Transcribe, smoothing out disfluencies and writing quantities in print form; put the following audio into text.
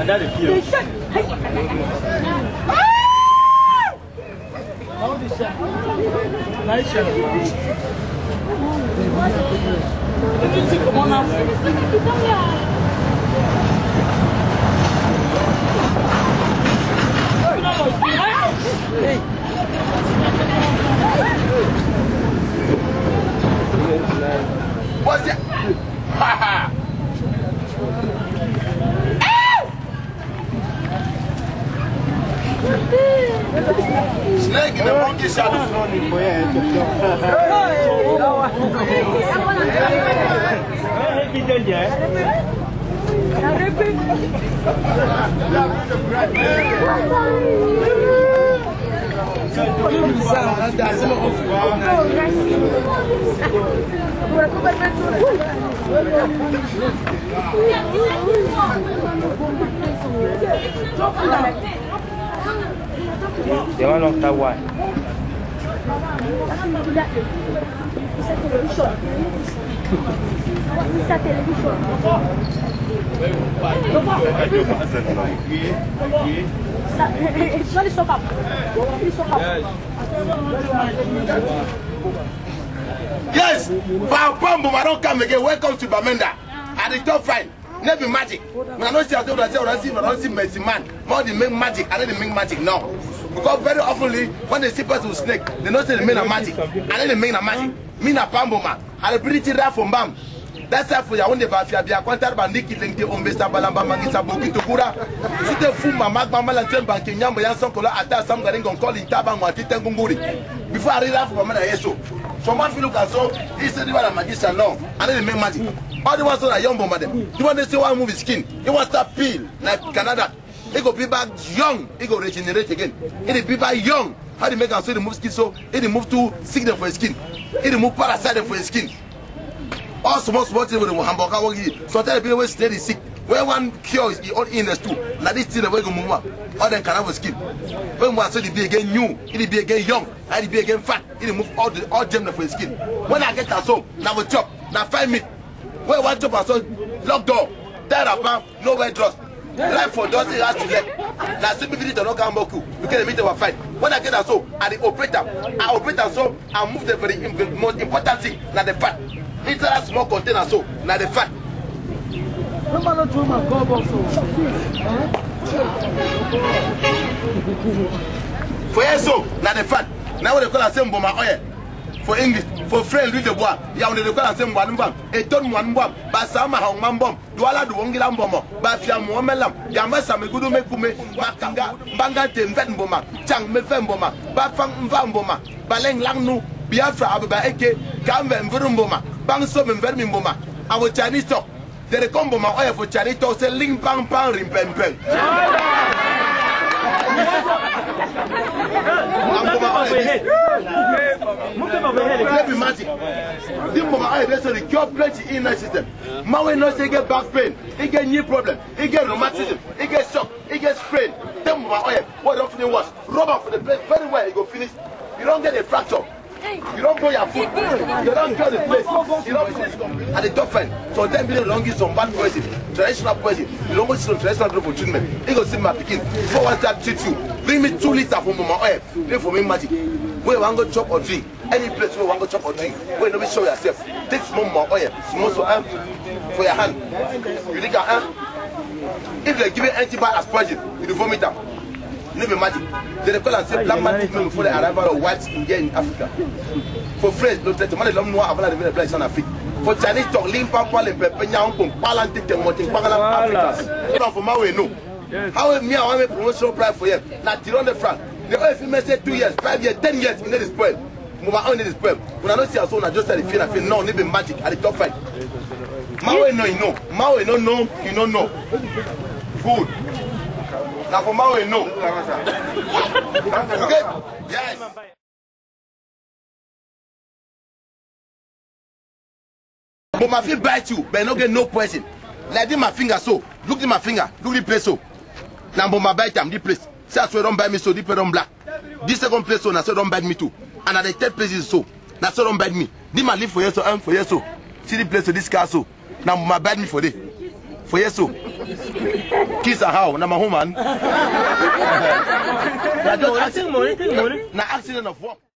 Another few. What's that? Ha Snake in the monkey shadow. They want to know why. Yes, I don't come again. Welcome to Bamenda. At the top five. Never magic. I don't see I don't see man. More they make magic. I don't make magic now. Because very oftenly when they see person with snake, they don't say they make a magic. I don't make a magic. Me na Bamboma. I pretty rap from Bam. That's why for your own development, be a contact bandiki linki on Mr. Balamba Mangisa Boki to Kura. See the fool Mamak Bamala and Banking Yamba Yansokola attack some going to call it Tabangwati Tangunguri. Before I rap from Mana Yesu. Someone look at so, he said, you are a magician now. I didn't make magic. All the ones are young, madam. You want to see one movie skin. You want to peel like Canada. It go be back young. It go regenerate again. It be back young. How do you make us so the move skin? So it move to sickness for his skin. It move parasite for his skin. All small things with the hamburger walking. Sometimes people will stay sick. Where one cure is the own illness too. Like this thing, we go move up. All them Canada skin. When we say it be again new, it be again young, and it be again fat. It move all them for his skin. When I get at home, now we chop. Now 5 minutes. Where one job so locked door, there about nowhere trust. Life for does it has to get. Now simply visit the local Moku. We can meet our fight. When I get at home, I the operator. I operate at home and move the very most important thing, now the fat. It's a small container so, now the fat. For so, now the fat. Now we call the same Boma oil. For English, for French, read the bois. You only call the same one bomb. A ton one bomb. Basama Hong Mambom. Duala Duongilam Bomber. Bafia Momelam. Yamasa Megudume Kume. Makanga. Bangate Mvenboma. Chang Mefemboma. Bafang Mvamboma. Baleng Langnu. Biafra Abba Eke. Gambe Mvurumboma. Bangsom Mvermimboma. Our Chinese talk. They come Boma oil for Chinese talk. Say Ling Bang Bang Rimpempeng. The cure plenty in the system. Maui knows they get back pain, they get knee problem, they get rheumatism, they get shock, they get sprain. Then what often was rubber for the place very well, you go finish. You don't get a fracture. You don't blow your foot. You don't kill the place. You don't finish at the top end. So then people don't give some bad poison, traditional poison. You don't go to some traditional group of treatment. They go see my picking. Before one time treat you, bring me 2 liters from my oil. Play for me magic. Where you want to chop or drink. Any place where you want to chop or drink. Where you don't show yourself. Take small more oil. Small so hand for your hand. You take your hand. If they give you antibiotic as poison, you vomit them. Never magic. They call and say black magic before the arrival of whites here in Africa. For French, no threat, money long no available in the place in Africa. For Chinese talk, limp and pale, pepenyang, palantik, mountain, pangalam, Africans. Now for Maui, no. How me I want a promotional price for you? Not 300 francs. The oil female say 2 years, 5 years, 10 years in this point. Move on in this point. When I don't see a soul, I just said I feel no, never magic at the top five. Maui no, you know. Maui no, no, you don't know. Good. Now for Maui, no. Okay? Yes. But my feet bite you, but I don't get no poison. Like my finger so. Look at my finger. Look at the place so. Now but my bite am this place. Say I swear don't bite me so, this place don't black. This second place so, now so don't bite me too. And at the third place is so. Now so don't bite me. This my live for years so, for years so. See the place so, this car so. Now my bite me for this. for Yesu. Kisa how? Na mahuman. Na accident of work.